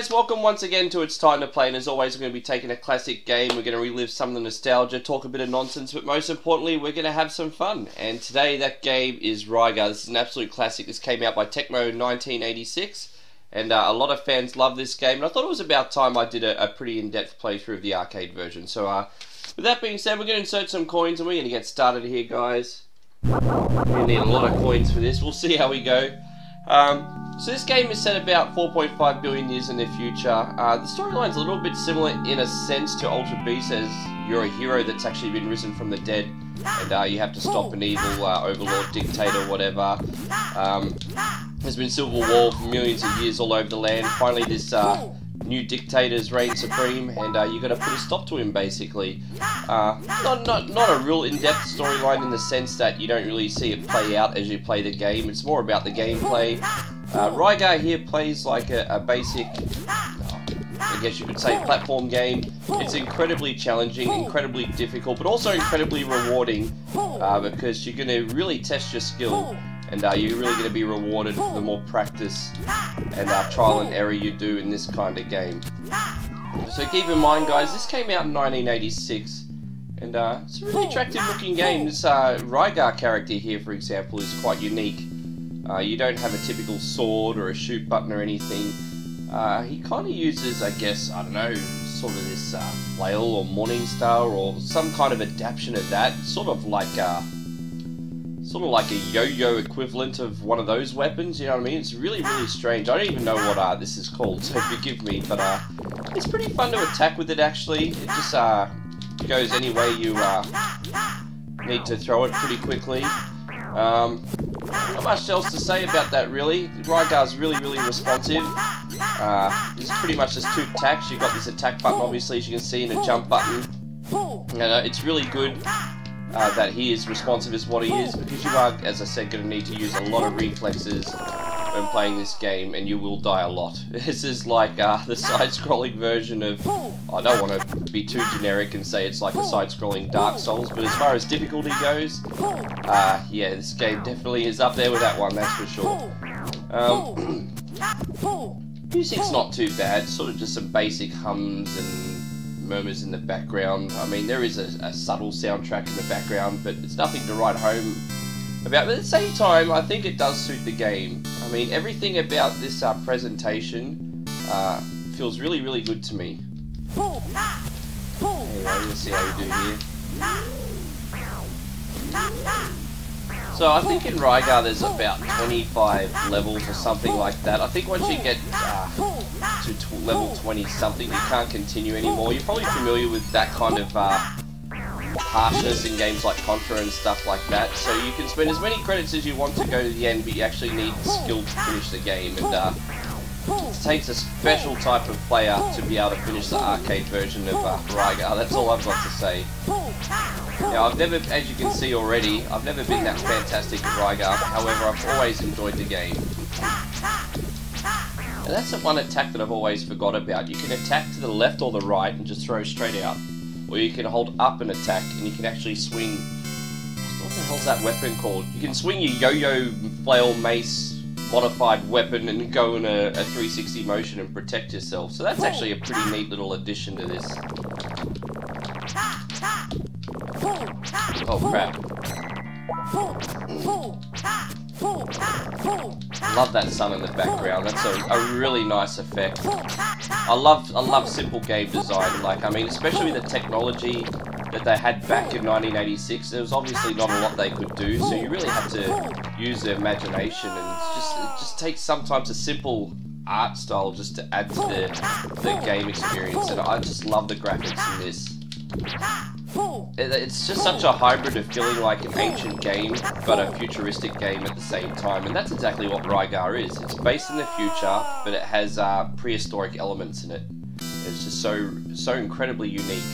guys, welcome once again to It's Time to Play, and as always we're going to be taking a classic game, we're going to relive some of the nostalgia, talk a bit of nonsense, but most importantly we're going to have some fun. And today that game is Rygar. This is an absolute classic. This came out by Tecmo in 1986, and a lot of fans love this game, and I thought it was about time I did a pretty in-depth playthrough of the arcade version. So with that being said, we're going to insert some coins and we're going to get started here, guys. We need a lot of coins for this, we'll see how we go. So this game is set about 4.5 billion years in the future. The storyline's a little bit similar in a sense to Ultra Beast, as you're a hero that's actually been risen from the dead, and you have to stop an evil overlord, dictator, whatever. There's been civil war for millions of years all over the land. Finally this new dictators reign supreme, and you gotta put a stop to him, basically. Not a real in-depth storyline in the sense that you don't really see it play out as you play the game. It's more about the gameplay. Rygar here plays like a basic, I guess you could say, platform game. It's incredibly challenging, incredibly difficult, but also incredibly rewarding, because you're gonna really test your skill. And you're really going to be rewarded for the more practice and trial and error you do in this kind of game. So keep in mind, guys, this came out in 1986, and it's a really attractive looking game. This Rygar character here, for example, is quite unique. You don't have a typical sword or a shoot button or anything. He kind of uses, I guess, I don't know, sort of this flail or Morningstar or some kind of adaptation of that. Sort of like a yo-yo equivalent of one of those weapons, you know what I mean? It's really, really strange. I don't even know what this is called, so forgive me, but it's pretty fun to attack with it, actually. It just goes any way you need to throw it pretty quickly. Not much else to say about that, really. Rygar's really, really responsive. It's pretty much just two attacks. You've got this attack button, obviously, as you can see, and a jump button. And it's really good that he is responsive is what he is, because you are, as I said, going to need to use a lot of reflexes when playing this game, and you will die a lot. This is like the side-scrolling version of, I don't want to be too generic and say it's like a side-scrolling Dark Souls, but as far as difficulty goes, yeah, this game definitely is up there with that one, that's for sure. Music's not too bad, sort of just some basic hums and murmurs in the background. I mean, there is a subtle soundtrack in the background, but it's nothing to write home about. But at the same time, I think it does suit the game. I mean, everything about this presentation feels really, really good to me. Anyway, let's see how we do here. So I think in Rygar there's about 25 levels or something like that. I think once you get to level 20 something, you can't continue anymore. You're probably familiar with that kind of harshness in games like Contra and stuff like that. So you can spend as many credits as you want to go to the end, but you actually need skill to finish the game, and it takes a special type of player to be able to finish the arcade version of Rygar. That's all I've got to say. Now, I've never, as you can see already, I've never been that fantastic at Rygar. However, I've always enjoyed the game. And that's the one attack that I've always forgot about. You can attack to the left or the right and just throw straight out. Or you can hold up and attack, and you can actually swing. What the hell's that weapon called? You can swing your yo-yo flail mace modified weapon and go in a 360 motion and protect yourself. So that's actually a pretty neat little addition to this. Oh crap. Love that sun in the background. That's a really nice effect. I love simple game design. Like, I mean, especially the technology that they had back in 1986. There was obviously not a lot they could do, so you really had to use their imagination, and it just takes sometimes a simple art style just to add to the game experience. And I just love the graphics in this. It's just such a hybrid of feeling like an ancient game, but a futuristic game at the same time, and that's exactly what Rygar is. It's based in the future, but it has prehistoric elements in it. It's just so incredibly unique.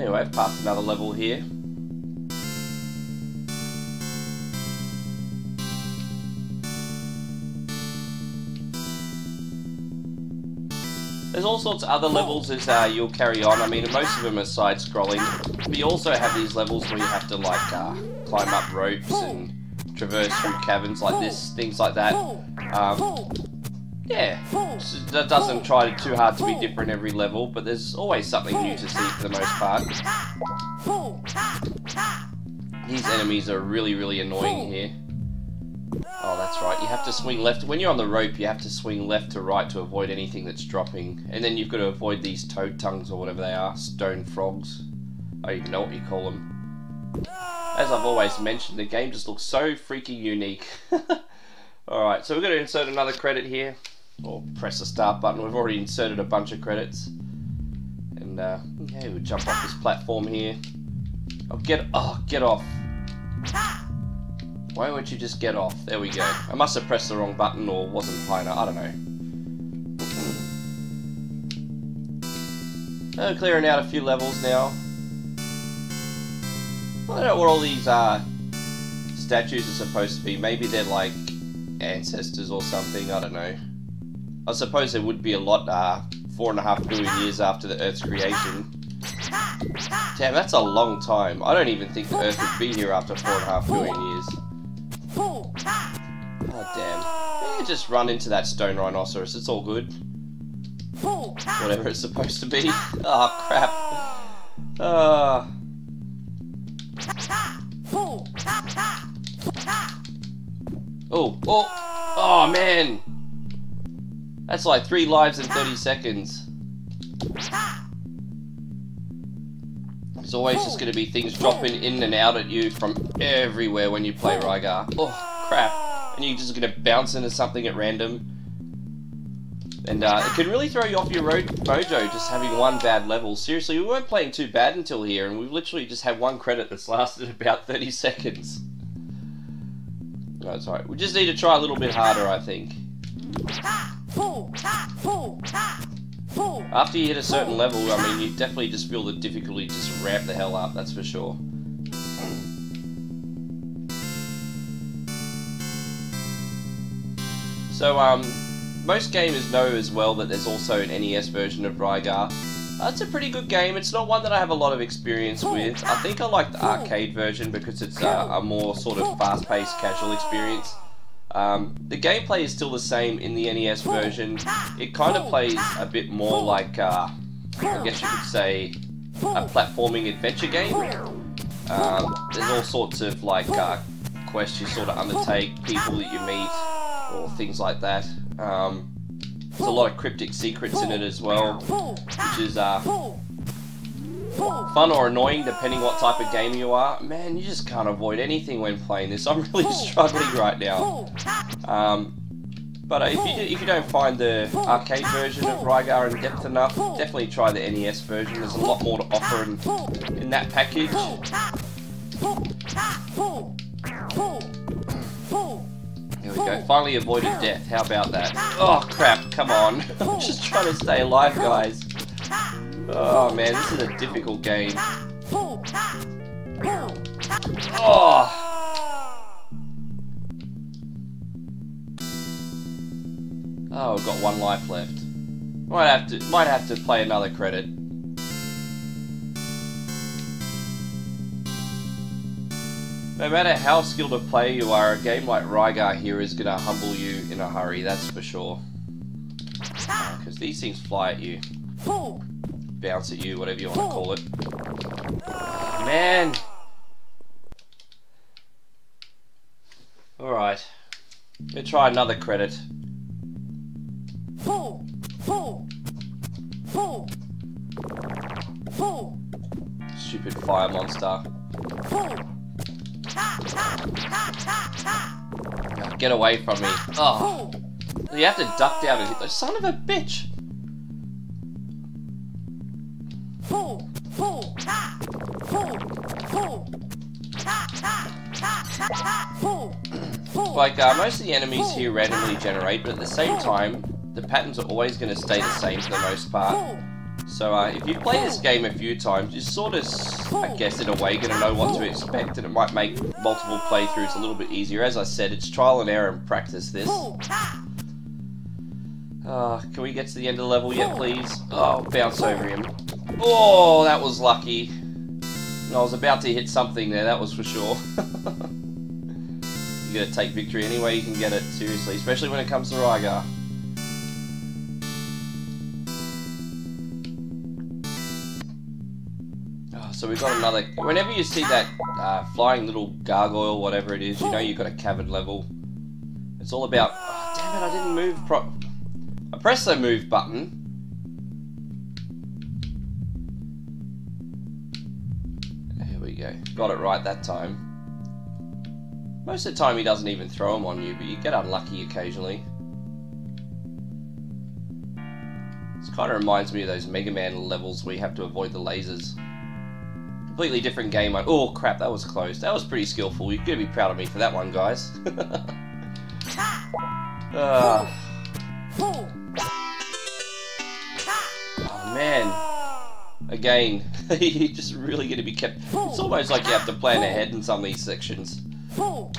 Anyway, I've passed another level here. There's all sorts of other levels as you'll carry on. I mean, most of them are side-scrolling, but you also have these levels where you have to, like, climb up ropes and traverse through caverns like this, things like that. Yeah, that doesn't try too hard to be different every level, but there's always something new to see for the most part. These enemies are really annoying here. Oh, that's right, you have to swing left. When you're on the rope, you have to swing left to right to avoid anything that's dropping. And then you've got to avoid these toad tongues or whatever they are, stone frogs. I don't even know what you call them. As I've always mentioned, the game just looks so freaking unique. Alright, so we're going to insert another credit here. Or press the start button. We've already inserted a bunch of credits. And, okay, we'll jump off this platform here. Oh, get off. Why won't you just get off? There we go. I must have pressed the wrong button or wasn't high enough. I don't know. Clearing out a few levels now. I don't know what all these statues are supposed to be. Maybe they're like ancestors or something. I don't know. I suppose there would be a lot 4.5 billion years after the Earth's creation. Damn, that's a long time. I don't even think the Earth would be here after 4.5 billion years. Oh, damn. Yeah, just run into that stone rhinoceros. It's all good. Whatever it's supposed to be. Oh, crap. Oh man, that's like 3 lives in 30 seconds. There's always just going to be things dropping in and out at you from everywhere when you play Rygar. Oh crap, and you're just going to bounce into something at random. And it can really throw you off your mojo just having one bad level. Seriously, we weren't playing too bad until here, and we've literally just had one credit that's lasted about 30 seconds. No, it's alright. We just need to try a little bit harder, I think. After you hit a certain level, I mean, you definitely just feel the difficulty just ramp the hell up, that's for sure. So, most gamers know as well that there's also an NES version of Rygar. It's a pretty good game. It's not one that I have a lot of experience with. I think I like the arcade version because it's a more sort of fast-paced, casual experience. The gameplay is still the same in the NES version. It kind of plays a bit more like, I guess you could say, a platforming adventure game. There's all sorts of like quests you sort of undertake, people that you meet, or things like that. There's a lot of cryptic secrets in it as well, which is fun or annoying depending what type of game you are. Man, you just can't avoid anything when playing this. I'm really struggling right now. But if you don't find the arcade version of Rygar in depth enough, definitely try the NES version. There's a lot more to offer in that package. There we go, finally avoided death, how about that? Oh crap, come on. I'm just trying to stay alive, guys. Oh man, this is a difficult game. Oh, I've got one life left. Might have to play another credit. No matter how skilled a player you are, a game like Rygar here is going to humble you in a hurry, that's for sure. Because these things fly at you. Bounce at you, whatever you want to call it. Oh, man! Alright. We'll try another credit. Stupid fire monster. Get away from me. Oh. You have to duck down and hit those. Son of a bitch! Like, most of the enemies here randomly generate, but at the same time, the patterns are always going to stay the same for the most part. So if you play this game a few times, you're sort of, I guess in a way, going to know what to expect, and it might make multiple playthroughs a little bit easier. As I said, it's trial and error and practice this. Can we get to the end of the level yet, please? Oh, bounce over him. Oh, that was lucky. I was about to hit something there, that was for sure. You're going to take victory any way you can get it, seriously, especially when it comes to Rygar. So we've got another... Whenever you see that flying little gargoyle, whatever it is, you know you've got a cavern level. It's all about... Oh, damn it, I didn't move prop... I pressed the move button. Here we go. Got it right that time. Most of the time he doesn't even throw them on you, but you get unlucky occasionally. This kind of reminds me of those Mega Man levels where you have to avoid the lasers. Completely different game mode. Oh crap, that was close. That was pretty skillful. You're gonna be proud of me for that one, guys. Oh man. Again, you're just really gonna be kept... It's almost like you have to plan ahead in some of these sections. Oh.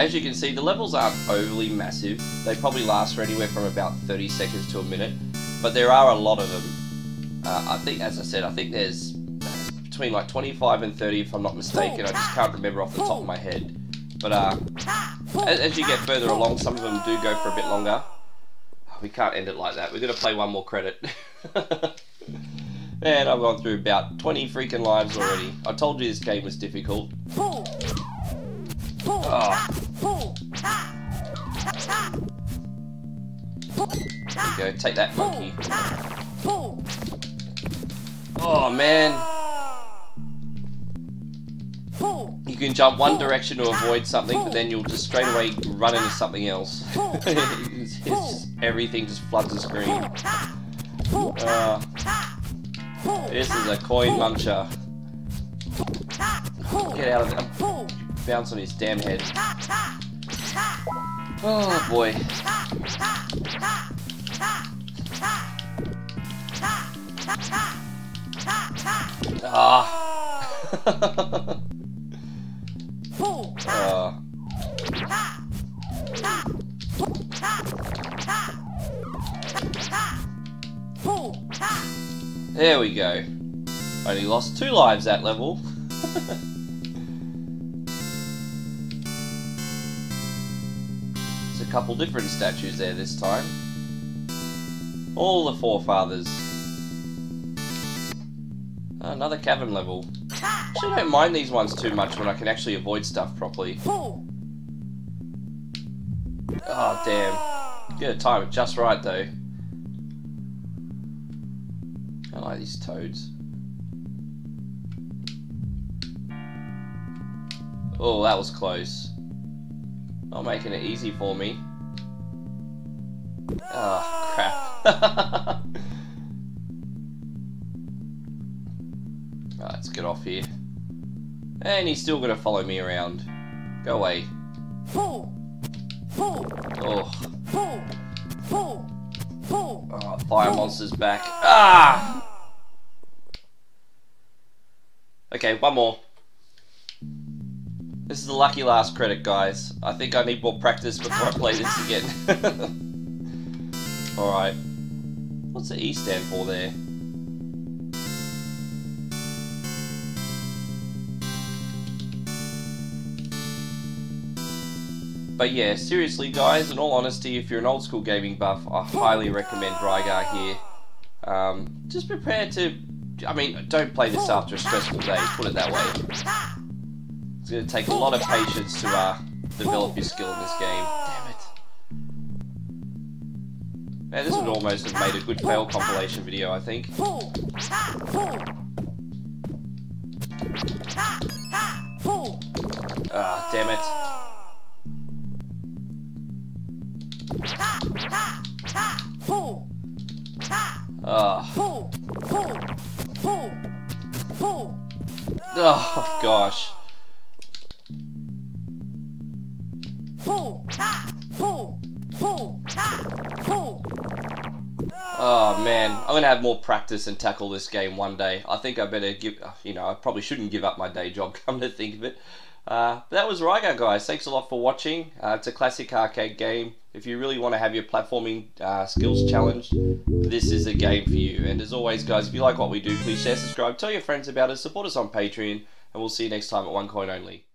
As you can see, the levels aren't overly massive. They probably last for anywhere from about 30 seconds to a minute, but there are a lot of them. I think, as I said, I think there's between like 25 and 30 if I'm not mistaken. I just can't remember off the top of my head. But as you get further along, some of them do go for a bit longer. We can't end it like that. We're going to play one more credit. Man, I've gone through about 20 freaking lives already. I told you this game was difficult. Oh. There you go, take that monkey. Oh, man. You can jump one direction to avoid something, but then you'll just straight away run into something else. Everything just floods the screen. This is a coin muncher. Get out of there. Bounce on his damn head. Oh boy. Ah. There we go. Only lost 2 lives that level. There's a couple different statues there this time. All the forefathers. Another cavern level. Actually, I don't mind these ones too much when I can actually avoid stuff properly. Oh damn. Gonna time it just right though. I like these toads. Oh, that was close. Not making it easy for me. Oh, crap. Right, let's get off here. And he's still going to follow me around. Go away. Oh. Oh, fire monster's back. Ah! Okay, one more. This is the lucky last credit, guys. I think I need more practice before I play this again. Alright. What's the E stand for there? But yeah, seriously guys, in all honesty, if you're an old school gaming buff, I highly recommend Rygar here. Just prepare to... I mean, don't play this after a stressful day, put it that way. It's going to take a lot of patience to develop your skill in this game. Damn it. Man, this would almost have made a good fail compilation video, I think. Ah, damn it. Oh. Oh gosh. Oh man, I'm gonna have more practice and tackle this game one day. I think I better give, you know, I probably shouldn't give up my day job, come to think of it. That was Rygar, guys. Thanks a lot for watching. It's a classic arcade game. If you really want to have your platforming skills challenged, this is a game for you. And as always, guys, if you like what we do, please share, subscribe, tell your friends about us, support us on Patreon, and we'll see you next time at 1 Coin Only.